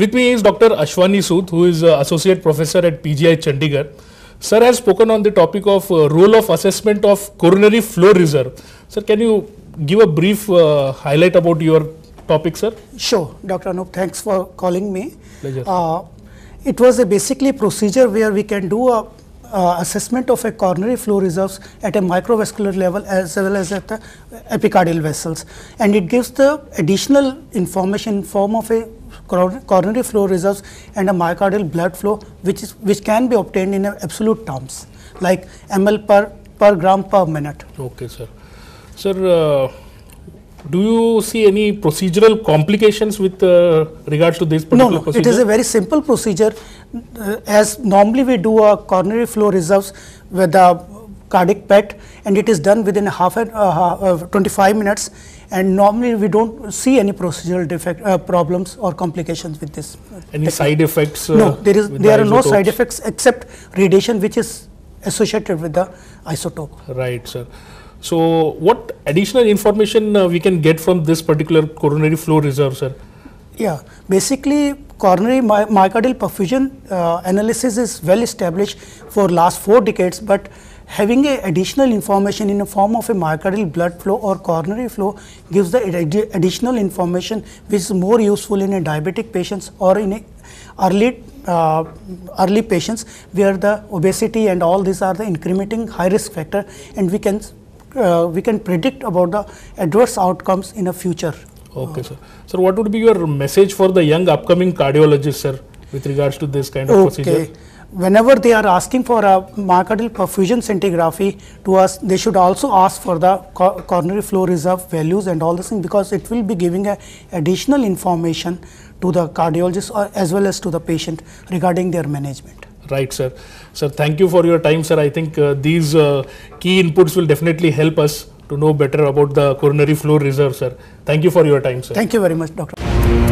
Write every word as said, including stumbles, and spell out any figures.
With me is Doctor Ashwin Sood, who is uh, Associate Professor at P G I Chandigarh. Sir has spoken on the topic of uh, role of assessment of coronary flow reserve. Sir, can you give a brief uh, highlight about your topic, sir? Sure, Doctor Anup, thanks for calling me. Pleasure. Uh, it was a basically procedure where we can do a Uh, assessment of a coronary flow reserves at a microvascular level as well as at the epicardial vessels, and it gives the additional information in form of a coronary flow reserves and a myocardial blood flow, which is which can be obtained in absolute terms like ml per per gram per minute. Okay, sir. Sir, uh, do you see any procedural complications with uh, regards to this particular no, no, procedure? No, it is a very simple procedure. Uh, as normally we do a coronary flow reserves with a cardiac P E T, and it is done within half an, uh, uh, twenty-five minutes, and normally we don't see any procedural defect, uh, problems or complications with this. Any technique. Side effects? Uh, no, there is. There the are isotopes. No side effects except radiation, which is associated with the isotope. Right, sir. So, what additional information uh, we can get from this particular coronary flow reserve, sir? Yeah, basically coronary my myocardial perfusion uh, analysis is well established for last four decades, but having a additional information in the form of a myocardial blood flow or coronary flow gives the ad additional information which is more useful in a diabetic patients or in a early Uh, early patients where the obesity and all these are the incrementing high risk factor, and we can uh, we can predict about the adverse outcomes in the future. Okay, uh, sir. Sir, what would be your message for the young upcoming cardiologists, sir, with regards to this kind of okay. procedure? Whenever they are asking for a myocardial perfusion scintigraphy to us, they should also ask for the cor coronary flow reserve values and all this thing, because it will be giving a additional information to the cardiologist or as well as to the patient regarding their management. Right, sir. Sir, thank you for your time, sir. I think uh, these uh, key inputs will definitely help us to know better about the coronary flow reserve, sir. Thank you for your time, sir. Thank you very much, Doctor